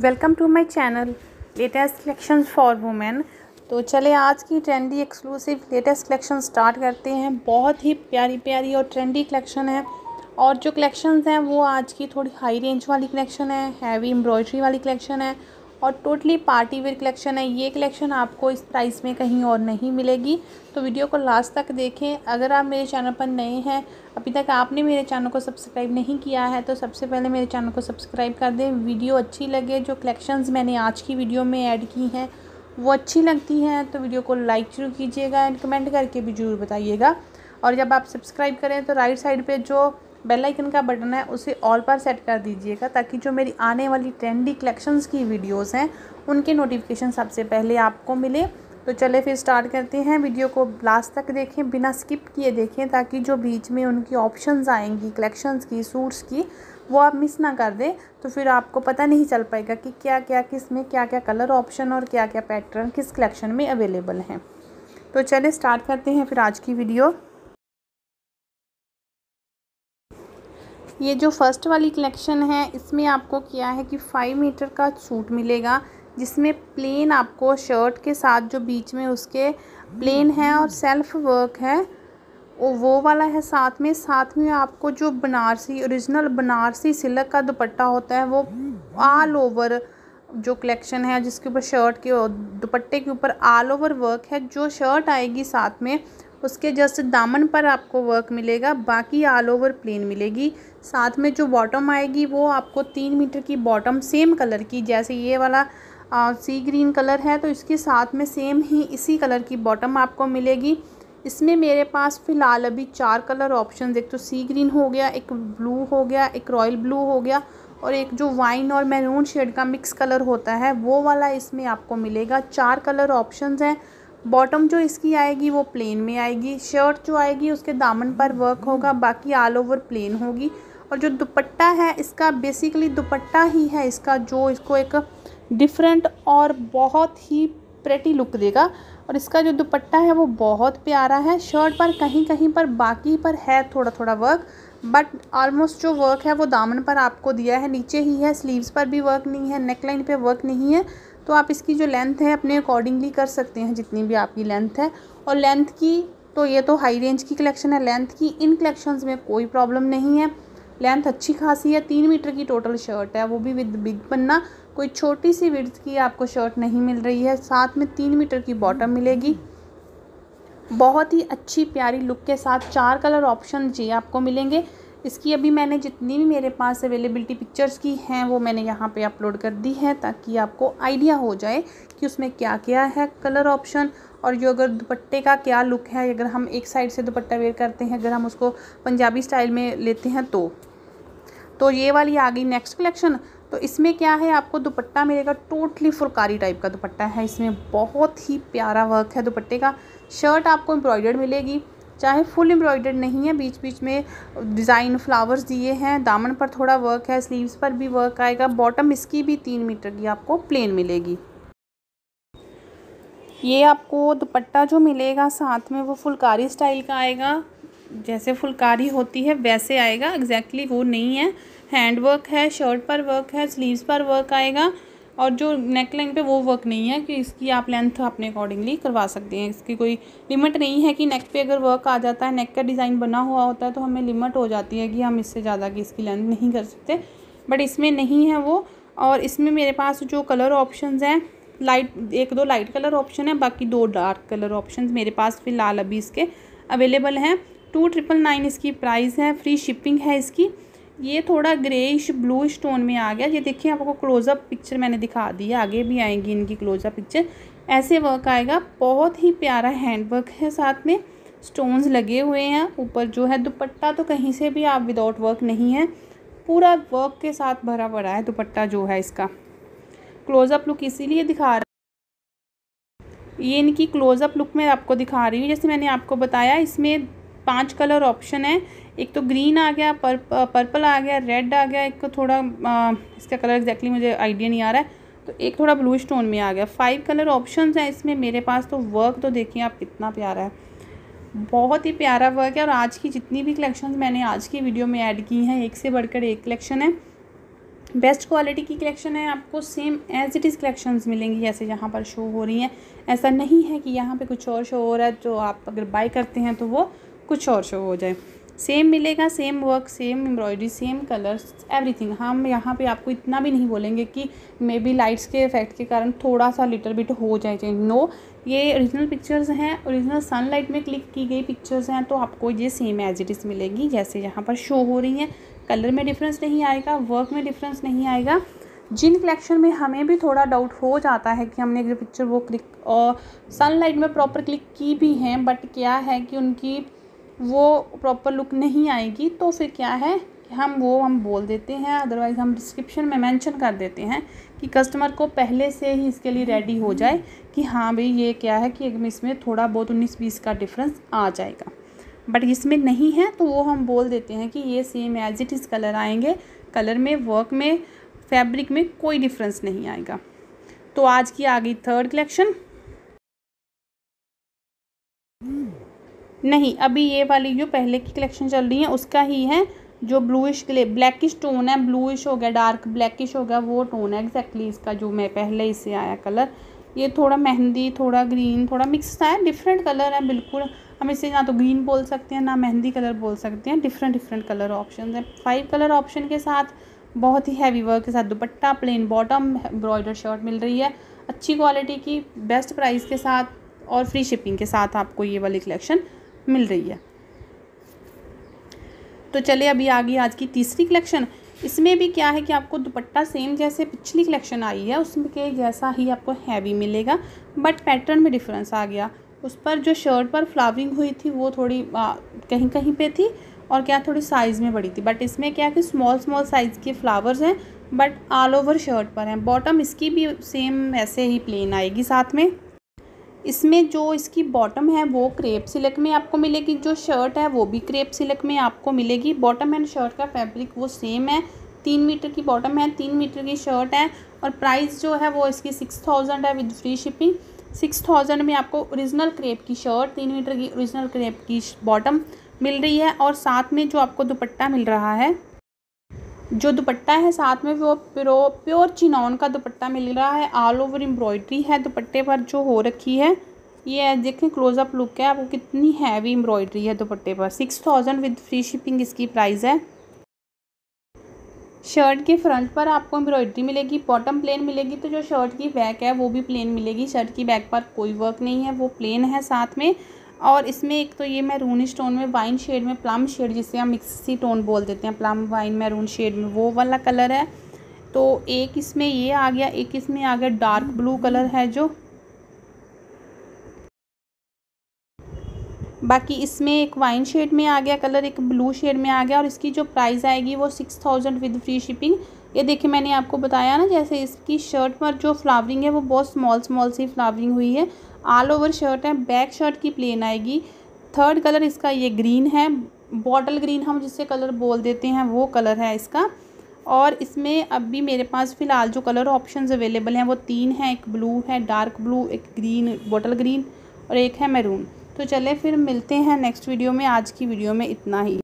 Welcome to my channel latest collections for women. तो चले आज की trendy exclusive latest collection start करते हैं। बहुत ही प्यारी प्यारी और ट्रेंडी कलेक्शन है, और जो कलेक्शंस हैं वो आज की थोड़ी हाई रेंज वाली कलेक्शन है, हैवी एम्ब्रॉयडरी वाली कलेक्शन है और टोटली पार्टी वेयर कलेक्शन है। ये कलेक्शन आपको इस प्राइस में कहीं और नहीं मिलेगी, तो वीडियो को लास्ट तक देखें। अगर आप मेरे चैनल पर नए हैं, अभी तक आपने मेरे चैनल को सब्सक्राइब नहीं किया है, तो सबसे पहले मेरे चैनल को सब्सक्राइब कर दें। वीडियो अच्छी लगे, जो कलेक्शंस मैंने आज की वीडियो में ऐड की हैं वो अच्छी लगती हैं तो वीडियो को लाइक जरूर कीजिएगा एंड कमेंट करके भी ज़रूर बताइएगा। और जब आप सब्सक्राइब करें तो राइट साइड पर जो बेल आइकन का बटन है उसे ऑल पर सेट कर दीजिएगा, ताकि जो मेरी आने वाली ट्रेंडी कलेक्शंस की वीडियोस हैं उनके नोटिफिकेशन सबसे पहले आपको मिले। तो चले फिर स्टार्ट करते हैं। वीडियो को लास्ट तक देखें, बिना स्किप किए देखें, ताकि जो बीच में उनकी ऑप्शंस आएंगी कलेक्शंस की, सूट्स की, वो आप मिस ना कर दें। तो फिर आपको पता नहीं चल पाएगा कि क्या क्या किस में क्या क्या कलर ऑप्शन और क्या क्या पैटर्न किस कलेक्शन में अवेलेबल हैं। तो चले स्टार्ट करते हैं फिर आज की वीडियो। ये जो फर्स्ट वाली कलेक्शन है इसमें आपको क्या है कि 5 मीटर का सूट मिलेगा, जिसमें प्लेन आपको शर्ट के साथ जो बीच में उसके प्लेन है और सेल्फ वर्क है वो वाला है। साथ में आपको जो बनारसी ओरिजिनल बनारसी सिल्क का दुपट्टा होता है वो ऑल ओवर जो कलेक्शन है, जिसके ऊपर शर्ट के दुपट्टे के ऊपर ऑल ओवर वर्क है। जो शर्ट आएगी साथ में उसके जस्ट दामन पर आपको वर्क मिलेगा, बाकी ऑल ओवर प्लेन मिलेगी। साथ में जो बॉटम आएगी वो आपको 3 मीटर की बॉटम सेम कलर की, जैसे ये वाला सी ग्रीन कलर है तो इसके साथ में सेम ही इसी कलर की बॉटम आपको मिलेगी। इसमें मेरे पास फ़िलहाल अभी 4 कलर ऑप्शन, एक तो सी ग्रीन हो गया, एक ब्लू हो गया, एक रॉयल ब्लू हो गया और एक जो वाइन और मैरून शेड का मिक्स कलर होता है वो वाला इसमें आपको मिलेगा। 4 कलर ऑप्शन हैं। बॉटम जो इसकी आएगी वो प्लेन में आएगी, शर्ट जो आएगी उसके दामन पर वर्क होगा, बाकी ऑल ओवर प्लेन होगी। और जो दुपट्टा है इसका बेसिकली दुपट्टा ही है इसका, जो इसको एक डिफरेंट और बहुत ही प्रेटी लुक देगा। और इसका जो दुपट्टा है वो बहुत प्यारा है। शर्ट पर कहीं पर बाकी पर है थोड़ा थोड़ा वर्क, बट ऑलमोस्ट जो वर्क है वो दामन पर आपको दिया है, नीचे ही है। स्लीव्स पर भी वर्क नहीं है, नेकलाइन पे वर्क नहीं है, तो आप इसकी जो लेंथ है अपने अकॉर्डिंगली कर सकते हैं, जितनी भी आपकी लेंथ है। और लेंथ की तो ये तो हाई रेंज की कलेक्शन है, लेंथ की इन कलेक्शंस में कोई प्रॉब्लम नहीं है, लेंथ अच्छी खासी है। 3 मीटर की टोटल शर्ट है, वो भी विद बिग पन्ना, कोई छोटी सी विड्थ की आपको शर्ट नहीं मिल रही है। साथ में 3 मीटर की बॉटम मिलेगी, बहुत ही अच्छी प्यारी लुक के साथ। 4 कलर ऑप्शन जी आपको मिलेंगे। इसकी अभी मैंने जितनी भी मेरे पास अवेलेबिलिटी पिक्चर्स की हैं वो मैंने यहाँ पे अपलोड कर दी है, ताकि आपको आइडिया हो जाए कि उसमें क्या क्या है कलर ऑप्शन। और जो अगर दुपट्टे का क्या लुक है, अगर हम एक साइड से दुपट्टा वेयर करते हैं, अगर हम उसको पंजाबी स्टाइल में लेते हैं तो ये वाली आ गई नेक्स्ट कलेक्शन। तो इसमें क्या है आपको दुपट्टा मिलेगा, टोटली फुलकारी टाइप का दुपट्टा है, इसमें बहुत ही प्यारा वर्क है दुपट्टे का। शर्ट आपको एम्ब्रॉयडर्ड मिलेगी, चाहे फुल एम्ब्रॉयडर्ड नहीं है, बीच बीच में डिज़ाइन फ्लावर्स दिए हैं, दामन पर थोड़ा वर्क है, स्लीव्स पर भी वर्क आएगा। बॉटम इसकी भी 3 मीटर की आपको प्लेन मिलेगी। ये आपको दुपट्टा जो मिलेगा साथ में वो फुलकारी स्टाइल का आएगा, जैसे फुलकारी होती है वैसे आएगा, एग्जैक्टली वो नहीं है। हैंड वर्क है, शर्ट पर वर्क है, स्लीव्स पर वर्क आएगा और जो नेकलाइन पे वो वर्क नहीं है, कि इसकी आप लेंथ अपने अकॉर्डिंगली करवा सकते हैं। इसकी कोई लिमिट नहीं है कि नेक पे अगर वर्क आ जाता है, नेक का डिज़ाइन बना हुआ होता है तो हमें लिमिट हो जाती है कि हम इससे ज़्यादा की इसकी लेंथ नहीं कर सकते, बट इसमें नहीं है वो। और इसमें मेरे पास जो कलर ऑप्शंस हैं, लाइट 1-2 लाइट कलर ऑप्शन है, बाकी 2 डार्क कलर ऑप्शन मेरे पास फ़िलहाल अभी इसके अवेलेबल हैं। 2999 इसकी प्राइस है, फ्री शिपिंग है इसकी। ये थोड़ा ग्रेइश ब्लूइश टोन में आ गया। ये देखिए आपको क्लोज़अप पिक्चर मैंने दिखा दी है, आगे भी आएंगी इनकी क्लोज़अप पिक्चर। ऐसे वर्क आएगा, बहुत ही प्यारा हैंड वर्क है, साथ में स्टोन्स लगे हुए हैं। ऊपर जो है दुपट्टा तो कहीं से भी आप विदाउट वर्क नहीं है, पूरा वर्क के साथ भरा पड़ा है दुपट्टा जो है इसका। क्लोज़अप लुक इसीलिए दिखा रहा, ये इनकी क्लोज़अप लुक में आपको दिखा रही हूँ। जैसे मैंने आपको बताया इसमें 5 कलर ऑप्शन है, एक तो ग्रीन आ गया, पर्पल आ गया, रेड आ गया, एक थोड़ा इसका कलर एग्जैक्टली मुझे आइडिया नहीं आ रहा है, तो एक थोड़ा ब्लू स्टोन में आ गया। 5 कलर ऑप्शंस हैं इसमें मेरे पास। तो वर्क तो देखिए आप कितना प्यारा है, बहुत ही प्यारा वर्क है। और आज की जितनी भी कलेक्शंस मैंने आज की वीडियो में ऐड की हैं, एक से बढ़कर एक कलेक्शन है। बेस्ट क्वालिटी की कलेक्शन है, आपको same as it is collections मिलेंगी जैसे यहाँ पर शो हो रही हैं। ऐसा नहीं है कि यहाँ पे कुछ और शो हो रहा है तो आप अगर बाय करते हैं तो वो कुछ और शो हो जाए। सेम मिलेगा, same work, same embroidery, same colours, everything. हम यहाँ पे आपको इतना भी नहीं बोलेंगे कि मे बी लाइट्स के इफेक्ट के कारण थोड़ा सा लिटिल बिट हो जाए चेंज। नो, ये ओरिजिनल पिक्चर्स हैं, ओरिजिनल सनलाइट में क्लिक की गई पिक्चर्स हैं, तो आपको ये सेम एज इट इज़ मिलेगी जैसे यहाँ पर शो हो रही हैं। कलर में डिफरेंस नहीं आएगा, वर्क में डिफरेंस नहीं आएगा। जिन कलेक्शन में हमें भी थोड़ा डाउट हो जाता है कि हमने जो पिक्चर वो क्लिक और सनलाइट में प्रॉपर क्लिक की भी हैं, बट क्या है कि उनकी वो प्रॉपर लुक नहीं आएगी, तो फिर क्या है कि हम बोल देते हैं। अदरवाइज़ हम डिस्क्रिप्शन में मेंशन कर देते हैं कि कस्टमर को पहले से ही इसके लिए रेडी हो जाए कि हाँ भाई ये क्या है कि इसमें थोड़ा बहुत 19-20 का डिफरेंस आ जाएगा, बट इसमें नहीं है, तो वो हम बोल देते हैं कि ये same as it is colour आएंगे। कलर में, वर्क में, फैब्रिक में कोई डिफरेंस नहीं आएगा। तो आज की आ गई थर्ड कलेक्शन। नहीं, अभी ये वाली जो पहले की कलेक्शन चल रही है उसका ही है, जो ब्लूइश ब्लैकिश टोन है, ब्लूइश हो गया, डार्क ब्लैकिश हो गया, वो टोन है एग्जैक्टली इसका जो मैं पहले इससे आया कलर। ये थोड़ा मेहंदी, थोड़ा ग्रीन, थोड़ा मिक्स है, डिफरेंट कलर है बिल्कुल। हम इसे ना तो ग्रीन बोल सकते हैं ना मेहंदी कलर बोल सकते हैं, डिफरेंट डिफरेंट कलर ऑप्शन है। 5 कलर ऑप्शन के साथ बहुत ही हैवी वर्क के साथ dupatta, plain bottom, embroider shirt मिल रही है अच्छी क्वालिटी की, बेस्ट प्राइस के साथ और फ्री शिपिंग के साथ आपको ये वाली कलेक्शन मिल रही है। तो चले अभी आ गई आज की तीसरी कलेक्शन। इसमें भी क्या है कि आपको दुपट्टा सेम जैसे पिछली कलेक्शन आई है उसमें के जैसा ही आपको हैवी मिलेगा, बट पैटर्न में डिफरेंस आ गया। उस पर जो शर्ट पर फ्लावरिंग हुई थी वो थोड़ी कहीं कहीं पे थी और क्या थोड़ी साइज़ में बड़ी थी, बट इसमें क्या है कि स्मॉल साइज़ के फ्लावर्स हैं बट ऑल ओवर शर्ट पर हैं। बॉटम इसकी भी सेम ऐसे ही प्लेन आएगी साथ में। इसमें जो इसकी बॉटम है वो क्रेप सिल्क में आपको मिलेगी, जो शर्ट है वो भी क्रेप सिल्क में आपको मिलेगी। बॉटम एंड शर्ट का फैब्रिक वो सेम है, 3 मीटर की बॉटम है, 3 मीटर की शर्ट है, और प्राइस जो है वो इसकी 6000 है विद फ्री शिपिंग। 6000 में आपको ओरिजिनल क्रेप की शर्ट, 3 मीटर की ओरिजिनल क्रेप की बॉटम मिल रही है, और साथ में जो आपको दुपट्टा मिल रहा है, जो दुपट्टा है साथ में वो प्योर चिनॉन का दुपट्टा मिल रहा है। ऑल ओवर एम्ब्रॉयडरी है दुपट्टे पर जो हो रखी है। ये देखें क्लोजअप लुक है, आपको कितनी हैवी एम्ब्रॉयडरी है दुपट्टे पर। 6000 विद फ्री शिपिंग इसकी प्राइस है। शर्ट के फ्रंट पर आपको एम्ब्रॉयडरी मिलेगी, बॉटम प्लेन मिलेगी, तो जो शर्ट की बैक है वो भी प्लेन मिलेगी। शर्ट की बैक पर कोई वर्क नहीं है, वो प्लेन है साथ में। और इसमें एक तो ये मैरूनिश टोन में, वाइन शेड में, प्लम शेड जिसे हम मिक्सी टोन बोल देते हैं, प्लम वाइन मैरून शेड में वो वाला कलर है। तो एक इसमें ये आ गया, एक इसमें आ गया डार्क ब्लू कलर है जो। बाकी इसमें एक वाइन शेड में आ गया कलर, एक ब्लू शेड में आ गया, और इसकी जो प्राइस आएगी वो 6000 विद फ्री शिपिंग। ये देखिए मैंने आपको बताया ना, जैसे इसकी शर्ट पर जो फ्लावरिंग है वो बहुत स्मॉल सी फ्लावरिंग हुई है। ऑल ओवर शर्ट है, बैक शर्ट की प्लेन आएगी। थर्ड कलर इसका ये ग्रीन है, बॉटल ग्रीन हम जिससे कलर बोल देते हैं वो कलर है इसका। और इसमें अभी मेरे पास फ़िलहाल जो कलर ऑप्शंस अवेलेबल हैं वो 3 हैं, एक ब्लू है, डार्क ब्लू, एक ग्रीन बॉटल ग्रीन, और एक है मैरून। तो चले फिर मिलते हैं नेक्स्ट वीडियो में। आज की वीडियो में इतना ही।